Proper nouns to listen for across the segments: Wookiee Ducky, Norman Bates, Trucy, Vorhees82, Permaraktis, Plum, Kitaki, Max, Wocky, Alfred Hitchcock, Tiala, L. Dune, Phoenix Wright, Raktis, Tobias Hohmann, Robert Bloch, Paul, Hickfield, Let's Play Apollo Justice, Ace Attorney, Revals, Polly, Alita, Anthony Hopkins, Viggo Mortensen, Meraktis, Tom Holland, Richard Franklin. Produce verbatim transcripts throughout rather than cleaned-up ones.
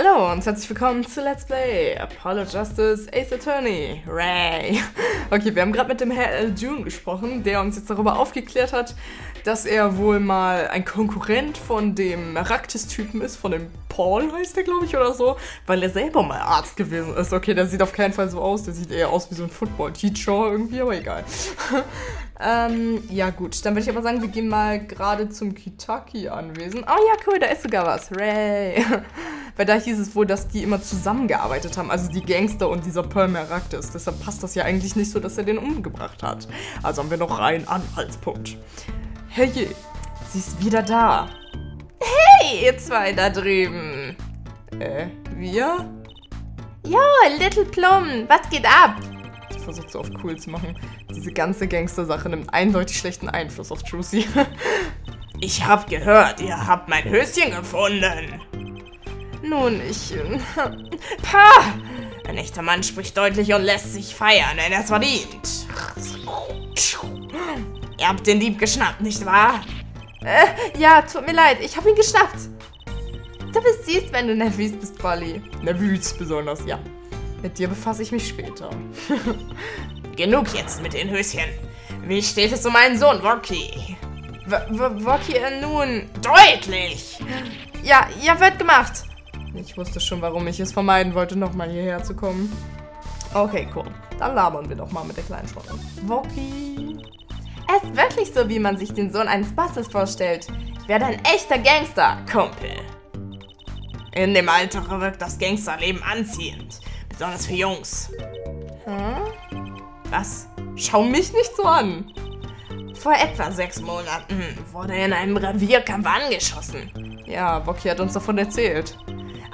Hallo und herzlich willkommen zu Let's Play Apollo Justice, Ace Attorney, Ray. Okay, wir haben gerade mit dem Herrn L. Dune gesprochen, der uns jetzt darüber aufgeklärt hat, dass er wohl mal ein Konkurrent von dem Raktis-Typen ist, von dem Paul heißt der, glaube ich, oder so, weil er selber mal Arzt gewesen ist. Okay, der sieht auf keinen Fall so aus, der sieht eher aus wie so ein Football-Teacher irgendwie, aber egal. ähm, ja gut, dann würde ich aber sagen, wir gehen mal gerade zum Kitaki-Anwesen. Oh ja, cool, da ist sogar was, Ray. Weil da hieß es wohl, dass die immer zusammengearbeitet haben, also die Gangster und dieser Permaraktis. Deshalb passt das ja eigentlich nicht so, dass er den umgebracht hat. Also haben wir noch einen Anhaltspunkt. Herrje, sie ist wieder da. Hey, ihr zwei da drüben. Äh, wir? Jo, Little Plum, was geht ab? Ich versuche so auf cool zu machen. Diese ganze Gangster-Sache nimmt eindeutig schlechten Einfluss auf Trucy. Ich hab gehört, ihr habt mein Höschen gefunden. Nun, ich... Äh, Pah! Ein echter Mann spricht deutlich und lässt sich feiern, denn er es verdient. Ihr habt den Dieb geschnappt, nicht wahr? Äh, ja, tut mir leid, ich hab ihn geschnappt. Du bist süß, wenn du nervös bist, Polly. Nervös besonders, ja. Mit dir befasse ich mich später. Genug jetzt mit den Höschen. Wie steht es um meinen Sohn, Wocky? Wocky, äh, nun... Deutlich! Ja, ja, wird gemacht. Ich wusste schon, warum ich es vermeiden wollte, nochmal hierher zu kommen. Okay, cool. Dann labern wir doch mal mit der kleinen Schrotte. Wocky. Er ist wirklich so, wie man sich den Sohn eines Bosses vorstellt. Ich werde ein echter Gangster, Kumpel. In dem Alter wirkt das Gangsterleben anziehend. Besonders für Jungs. Hm? Was? Schau mich nicht so an. Vor etwa sechs Monaten wurde er in einem Revierkampf angeschossen. Ja, Wocky hat uns davon erzählt.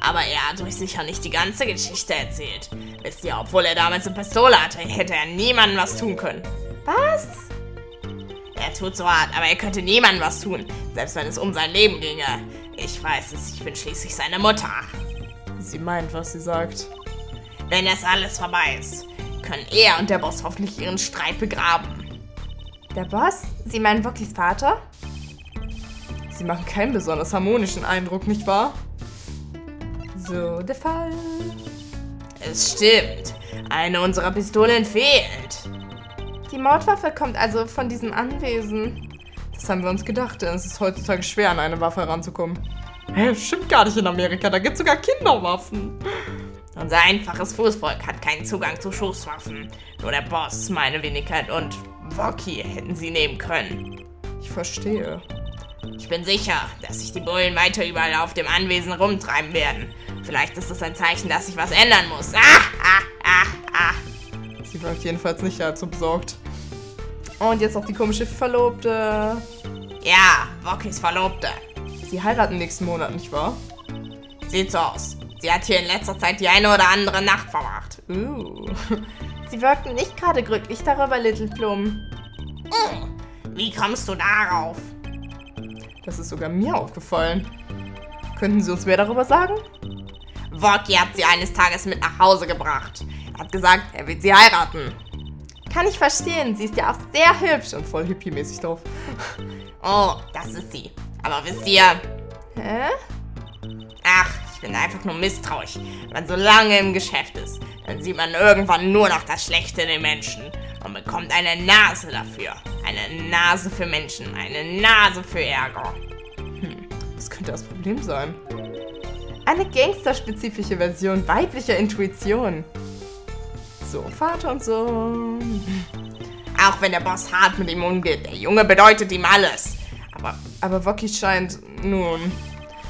Aber er hat euch sicher nicht die ganze Geschichte erzählt. Wisst ihr, obwohl er damals eine Pistole hatte, hätte er niemandem was tun können. Was? Er tut so hart, aber er könnte niemandem was tun, selbst wenn es um sein Leben ginge. Ich weiß es, ich bin schließlich seine Mutter. Sie meint, was sie sagt. Wenn das alles vorbei ist, können er und der Boss hoffentlich ihren Streit begraben. Der Boss? Sie meinen Wockys Vater? Sie machen keinen besonders harmonischen Eindruck, nicht wahr? So, der Fall. Es stimmt. Eine unserer Pistolen fehlt. Die Mordwaffe kommt also von diesem Anwesen. Das haben wir uns gedacht, denn es ist heutzutage schwer, an eine Waffe heranzukommen. Hä, stimmt gar nicht in Amerika, da gibt's sogar Kinderwaffen. Unser einfaches Fußvolk hat keinen Zugang zu Schusswaffen. Nur der Boss, meine Wenigkeit und Wocky hätten sie nehmen können. Ich verstehe. Ich bin sicher, dass sich die Bullen weiter überall auf dem Anwesen rumtreiben werden. Vielleicht ist das ein Zeichen, dass sich was ändern muss. Ah, ah, ah, ah. Sie war jedenfalls nicht dazu besorgt. Und jetzt noch die komische Verlobte. Ja, Wockys Verlobte. Sie heiraten nächsten Monat, nicht wahr? Sieht so aus. Sie hat hier in letzter Zeit die eine oder andere Nacht verbracht. Uh. Sie wirkten nicht gerade glücklich darüber, Little Plum. Mm. Wie kommst du darauf? Das ist sogar mir aufgefallen. Könnten Sie uns mehr darüber sagen? Wocky hat sie eines Tages mit nach Hause gebracht. Er hat gesagt, er will sie heiraten. Kann ich verstehen. Sie ist ja auch sehr hübsch und voll hippie-mäßig drauf. Oh, das ist sie. Aber wisst ihr... Hä? Ach, ich bin einfach nur misstrauisch. Wenn man so lange im Geschäft ist, dann sieht man irgendwann nur noch das Schlechte in den Menschen. Und bekommt eine Nase dafür. Eine Nase für Menschen. Eine Nase für Ärger. Hm, was könnte das Problem sein? Eine gangsterspezifische Version weiblicher Intuition. So, Vater und Sohn. Auch wenn der Boss hart mit ihm umgeht, der Junge bedeutet ihm alles. Aber, aber Wocky scheint, nun,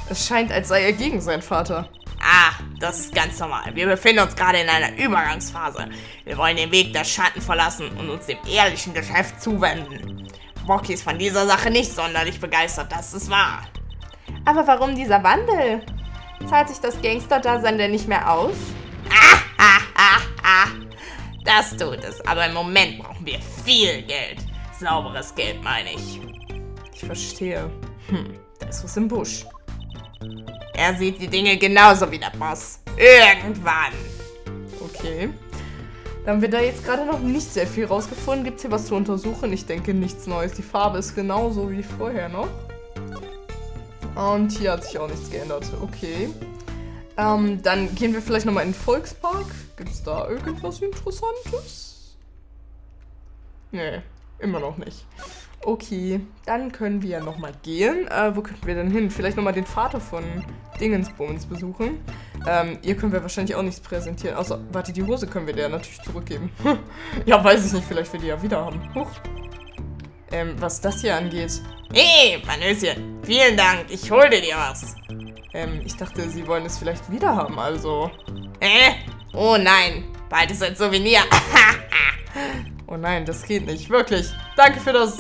es scheint, als sei er gegen seinen Vater. Ah, das ist ganz normal. Wir befinden uns gerade in einer Übergangsphase. Wir wollen den Weg der Schatten verlassen und uns dem ehrlichen Geschäft zuwenden. Wocky ist von dieser Sache nicht sonderlich begeistert, das ist wahr. Aber warum dieser Wandel? Zahlt sich das Gangster-Dasein denn nicht mehr aus? Ah, ah, ah, ah. Das tut es, aber im Moment brauchen wir viel Geld. Sauberes Geld, meine ich. Ich verstehe. Hm, da ist was im Busch. Er sieht die Dinge genauso wie der Boss. Irgendwann. Okay. Da haben wir da jetzt gerade noch nicht sehr viel rausgefunden. Gibt es hier was zu untersuchen? Ich denke, nichts Neues. Die Farbe ist genauso wie vorher noch. Und hier hat sich auch nichts geändert. Okay. Ähm, dann gehen wir vielleicht nochmal in den Volkspark. Gibt's da irgendwas Interessantes? Nee, immer noch nicht. Okay, dann können wir ja nochmal gehen. Äh, wo könnten wir denn hin? Vielleicht nochmal den Vater von Dingensbums besuchen. Ähm, ihr können wir wahrscheinlich auch nichts präsentieren. Außer, warte, die Hose können wir der natürlich zurückgeben. Ja, weiß ich nicht, vielleicht will die ja wieder haben. Huch. Ähm, was das hier angeht. Hey, Panöschen, vielen Dank, ich hole dir was. Ähm, ich dachte, sie wollen es vielleicht wieder haben, also. Äh? Oh nein, bald ist ein Souvenir. Oh nein, das geht nicht, wirklich. Danke für das.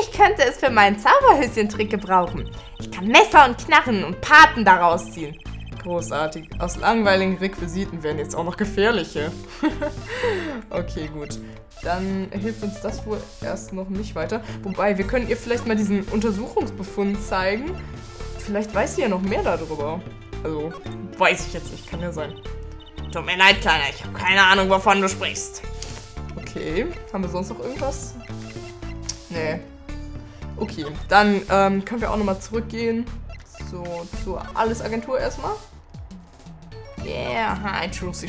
Ich könnte es für meinen Zauberhöschentrick gebrauchen. Ich kann Messer und Knarren und Paten daraus ziehen. Großartig. Aus langweiligen Requisiten werden jetzt auch noch gefährliche. Okay, gut. Dann hilft uns das wohl erst noch nicht weiter. Wobei, wir können ihr vielleicht mal diesen Untersuchungsbefund zeigen. Vielleicht weiß sie ja noch mehr darüber. Also, weiß ich jetzt nicht. Kann ja sein. Tut mir leid, Kleiner. Ich habe keine Ahnung, wovon du sprichst. Okay. Haben wir sonst noch irgendwas? Nee. Okay. Dann ähm, können wir auch nochmal zurückgehen. So, zur Alles-Agentur erstmal. Yeah, hi, Trucy.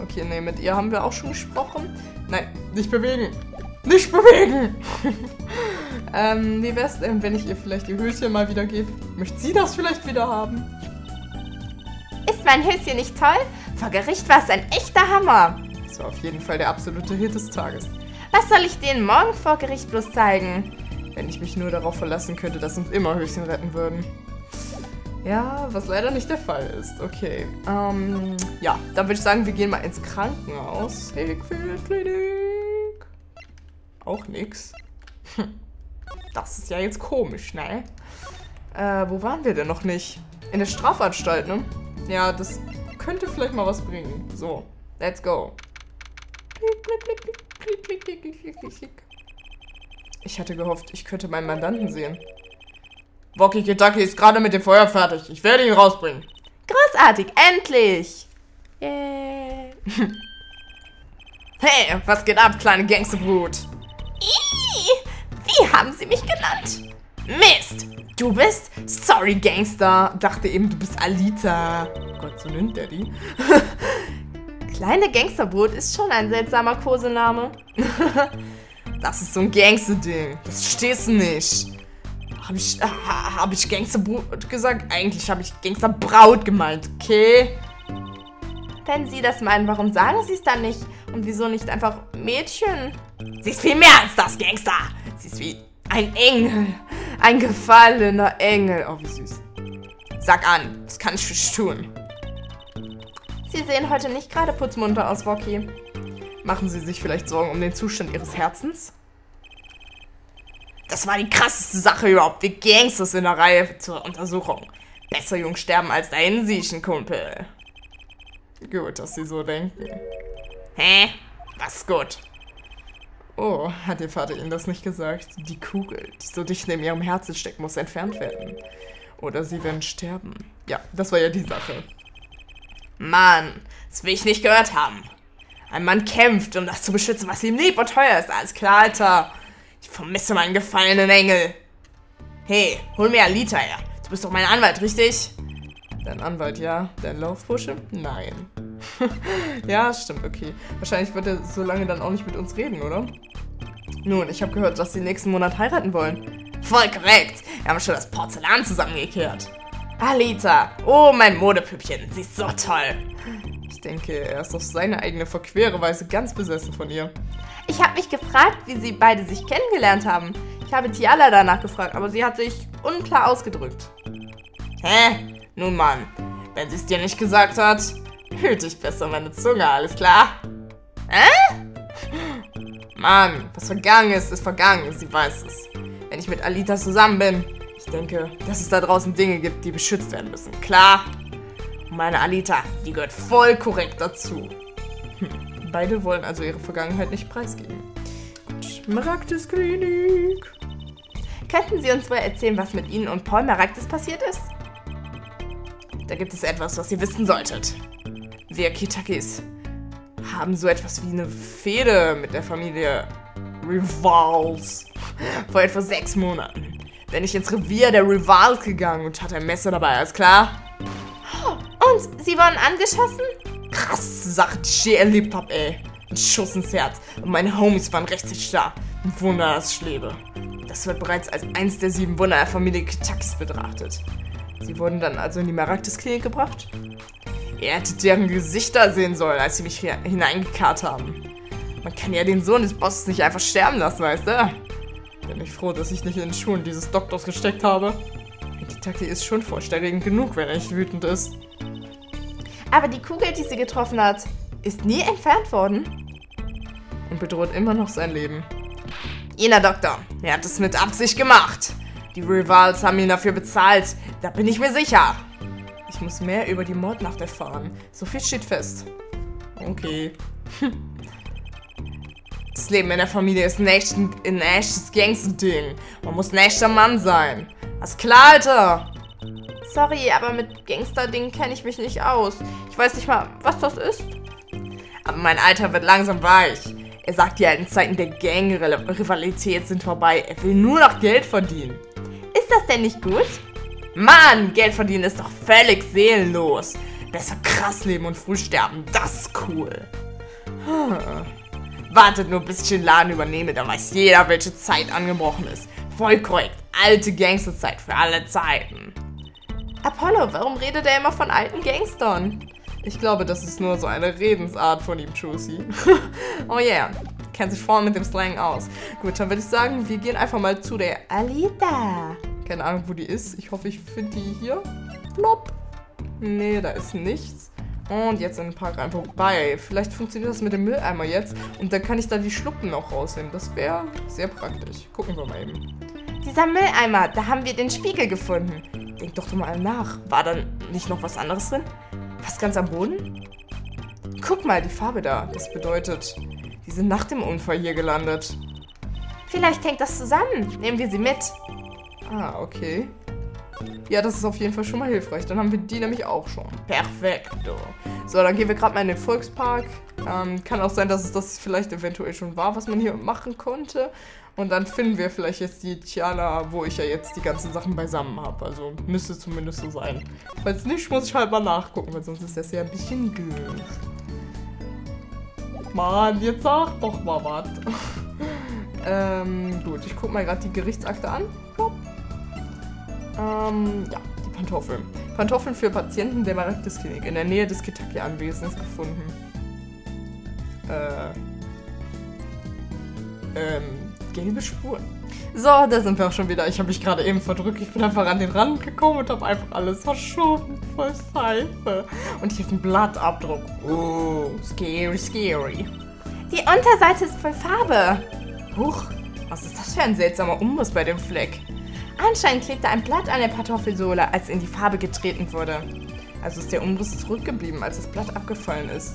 Okay, ne, mit ihr haben wir auch schon gesprochen. Nein, nicht bewegen. Nicht bewegen! ähm, nee, wär's denn, wenn ich ihr vielleicht ihr Höschen mal wieder gebe? Möchte sie das vielleicht wieder haben? Ist mein Höschen nicht toll? Vor Gericht war es ein echter Hammer. Das war auf jeden Fall der absolute Hit des Tages. Was soll ich denen morgen vor Gericht bloß zeigen? Wenn ich mich nur darauf verlassen könnte, dass uns immer Höschen retten würden. Ja, was leider nicht der Fall ist. Okay, ähm, ja, dann würde ich sagen, wir gehen mal ins Krankenhaus. Hickfield Klinik. Auch nix. Hm. Das ist ja jetzt komisch, ne? Äh, wo waren wir denn noch nicht? In der Strafanstalt, ne? Ja, das könnte vielleicht mal was bringen. So, let's go. Ich hatte gehofft, ich könnte meinen Mandanten sehen. Wookiee Ducky ist gerade mit dem Feuer fertig. Ich werde ihn rausbringen. Großartig, endlich! Yay! Yeah. Hey, was geht ab, kleine Gangsterbrut? Ihhh, wie haben sie mich genannt? Mist! Du bist? Sorry, Gangster. Dachte eben, du bist Alita. Gott, so nennt er die. Kleine Gangsterbrut ist schon ein seltsamer Kosename. Das ist so ein Gangster-Ding. Das stehst du nicht. Habe ich, ah, hab ich Gangsterbrut gesagt? Eigentlich habe ich Gangsterbraut gemeint, okay? Wenn Sie das meinen, warum sagen Sie es dann nicht? Und wieso nicht einfach Mädchen? Sie ist viel mehr als das, Gangster! Sie ist wie ein Engel. Ein gefallener Engel. Oh, wie süß. Sag an, das kann ich für dich tun. Sie sehen heute nicht gerade putzmunter aus, Wookiee. Machen Sie sich vielleicht Sorgen um den Zustand Ihres Herzens? Das war die krasseste Sache überhaupt. Wir Gangsters in der Reihe zur Untersuchung. Besser jung sterben als deinen siechen Kumpel. Gut, dass Sie so denken. Hä? Was gut? Oh, hat Ihr Vater Ihnen das nicht gesagt? Die Kugel, die so dicht neben Ihrem Herzen steckt, muss entfernt werden. Oder Sie werden sterben. Ja, das war ja die Sache. Mann, das will ich nicht gehört haben. Ein Mann kämpft, um das zu beschützen, was ihm lieb und teuer ist. Alles klar, Alter. Ich vermisse meinen gefallenen Engel. Hey, hol mir Alita her. Du bist doch mein Anwalt, richtig? Dein Anwalt, ja. Dein Laufbursche? Nein. Ja, stimmt, okay. Wahrscheinlich wird er so lange dann auch nicht mit uns reden, oder? Nun, ich habe gehört, dass sie nächsten Monat heiraten wollen. Voll korrekt. Wir haben schon das Porzellan zusammengekehrt. Alita, oh, mein Modepüppchen. Sie ist so toll. Ich denke, er ist auf seine eigene verquere Weise ganz besessen von ihr. Ich habe mich gefragt, wie sie beide sich kennengelernt haben. Ich habe Tiala danach gefragt, aber sie hat sich unklar ausgedrückt. Hä? Nun Mann, wenn sie es dir nicht gesagt hat, hüte ich besser meine Zunge, alles klar? Hä? Mann, was vergangen ist, ist vergangen, sie weiß es. Wenn ich mit Alita zusammen bin, ich denke, dass es da draußen Dinge gibt, die beschützt werden müssen, klar? Meine Alita, die gehört voll korrekt dazu. Hm. Beide wollen also ihre Vergangenheit nicht preisgeben. Meraktis Klinik. Könnten Sie uns wohl erzählen, was mit Ihnen und Paul Meraktis passiert ist? Da gibt es etwas, was ihr wissen solltet. Wir Kitakis haben so etwas wie eine Fehde mit der Familie Revals vor etwa sechs Monaten. Bin ich ins Revier der Revals gegangen und hatte ein Messer dabei, alles klar? Und sie wurden angeschossen? Krass, Sache, die ich je erlebt habe, ey. Ein Schuss ins Herz. Und meine Homies waren rechtzeitig da. Ein Wunder, dass ich lebe. Das wird bereits als eins der sieben Wunder der Familie Kitakis betrachtet. Sie wurden dann also in die Meraktis-Klinik gebracht? Ihr hättet deren Gesichter sehen sollen, als sie mich hier hineingekarrt haben. Man kann ja den Sohn des Bosses nicht einfach sterben lassen, weißt du? Bin ich froh, dass ich nicht in den Schuhen dieses Doktors gesteckt habe. Kitaki ist schon vorstellend genug, wenn er nicht wütend ist. Aber die Kugel, die sie getroffen hat, ist nie entfernt worden. Und bedroht immer noch sein Leben. Jener Doktor, er hat es mit Absicht gemacht. Die Revals haben ihn dafür bezahlt, da bin ich mir sicher. Ich muss mehr über die Mordnacht erfahren. So viel steht fest. Okay. Das Leben in der Familie ist ein, echt, ein echtes Gangster-Ding. Man muss ein echter Mann sein. Alles klar, Alter? Sorry, aber mit Gangster-Ding kenne ich mich nicht aus. Ich weiß nicht mal, was das ist. Aber mein Alter wird langsam weich. Er sagt, die alten Zeiten der Gang-Rivalität sind vorbei. Er will nur noch Geld verdienen. Ist das denn nicht gut? Mann, Geld verdienen ist doch völlig seelenlos. Besser krass leben und früh sterben. Das ist cool. Hm. Wartet nur, bis ich den Laden übernehme, dann weiß jeder, welche Zeit angebrochen ist. Voll korrekt. Alte Gangsterzeit für alle Zeiten. Apollo, warum redet er immer von alten Gangstern? Ich glaube, das ist nur so eine Redensart von ihm, Trucy. Oh yeah. Kennt sich vorne mit dem Slang aus. Gut, dann würde ich sagen, wir gehen einfach mal zu der Alita. Keine Ahnung, wo die ist. Ich hoffe, ich finde die hier. Plop. Nee, da ist nichts. Und jetzt in den Park einfach vorbei. Vielleicht funktioniert das mit dem Mülleimer jetzt. Und dann kann ich da die Schluppen noch rausnehmen. Das wäre sehr praktisch. Gucken wir mal eben. Dieser Mülleimer, da haben wir den Spiegel gefunden. Denk doch mal nach. War da nicht noch was anderes drin? Was ganz am Boden? Guck mal, die Farbe da. Das bedeutet, die sind nach dem Unfall hier gelandet. Vielleicht hängt das zusammen. Nehmen wir sie mit. Ah, okay. Ja, das ist auf jeden Fall schon mal hilfreich. Dann haben wir die nämlich auch schon. Perfekto. So, dann gehen wir gerade mal in den Volkspark. Ähm, kann auch sein, dass es das vielleicht eventuell schon war, was man hier machen konnte. Und dann finden wir vielleicht jetzt die Tiala, wo ich ja jetzt die ganzen Sachen beisammen habe. Also müsste zumindest so sein. Falls nicht, muss ich halt mal nachgucken, weil sonst ist das ja ein bisschen blöd. Mann, jetzt sag doch mal was. ähm, gut, ich gucke mal gerade die Gerichtsakte an. Hopp. Ähm, ja, die Pantoffeln. Pantoffeln für Patienten der Meraktis-Klinik in der Nähe des Kitaki-Anwesens gefunden. Äh. Ähm, gelbe Spuren. So, da sind wir auch schon wieder. Ich habe mich gerade eben verdrückt. Ich bin einfach an den Rand gekommen und habe einfach alles verschoben. Voll Scheiße. Und hier ist ein Blattabdruck. Oh, scary, scary. Die Unterseite ist voll Farbe. Huch, was ist das für ein seltsamer Umriss bei dem Fleck? Anscheinend klebte ein Blatt an der Kartoffelsohle, als in die Farbe getreten wurde. Also ist der Umriss zurückgeblieben, als das Blatt abgefallen ist.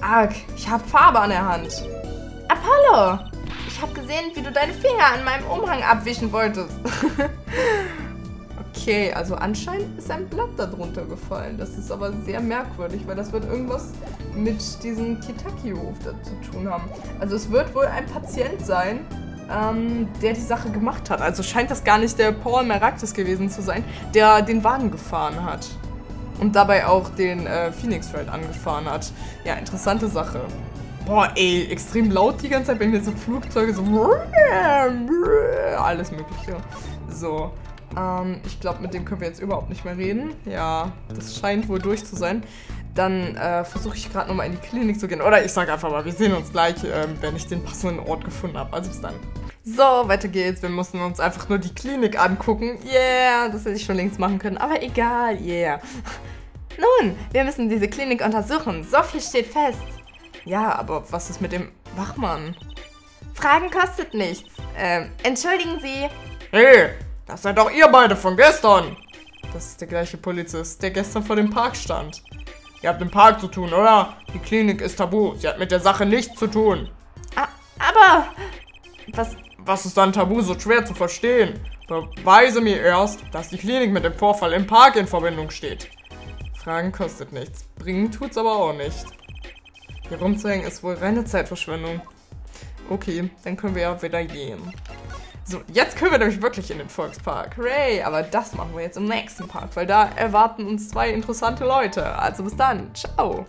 Arg, ich habe Farbe an der Hand. Apollo, ich habe gesehen, wie du deine Finger an meinem Umhang abwischen wolltest. Okay, also anscheinend ist ein Blatt darunter gefallen. Das ist aber sehr merkwürdig, weil das wird irgendwas mit diesem Kitaki-Ruf zu tun haben. Also es wird wohl ein Patient sein, Ähm, der die Sache gemacht hat. Also scheint das gar nicht der Paul Meraktis gewesen zu sein, der den Wagen gefahren hat. Und dabei auch den äh, Phoenix Wright angefahren hat. Ja, interessante Sache. Boah, ey, extrem laut die ganze Zeit, wenn hier so Flugzeuge so... Alles Mögliche. So, ähm, ich glaube, mit dem können wir jetzt überhaupt nicht mehr reden. Ja, das scheint wohl durch zu sein. Dann äh, versuche ich gerade nochmal in die Klinik zu gehen. Oder ich sage einfach mal, wir sehen uns gleich, äh, wenn ich den passenden Ort gefunden habe. Also bis dann. So, weiter geht's. Wir mussten uns einfach nur die Klinik angucken. Yeah, das hätte ich schon längst machen können. Aber egal, yeah. Nun, wir müssen diese Klinik untersuchen. So viel steht fest. Ja, aber was ist mit dem Wachmann? Fragen kostet nichts. Ähm, entschuldigen Sie. Hey, das seid doch ihr beide von gestern. Das ist der gleiche Polizist, der gestern vor dem Park stand. Ihr habt im Park zu tun, oder? Die Klinik ist tabu. Sie hat mit der Sache nichts zu tun. A aber... Was... Was ist dann tabu so schwer zu verstehen? Beweise mir erst, dass die Klinik mit dem Vorfall im Park in Verbindung steht. Fragen kostet nichts. Bringen tut's aber auch nicht. Hier rumzuhängen ist wohl reine Zeitverschwendung. Okay, dann können wir ja wieder gehen. So, jetzt können wir nämlich wirklich in den Volkspark. Hooray! Aber das machen wir jetzt im nächsten Part, weil da erwarten uns zwei interessante Leute. Also bis dann. Ciao!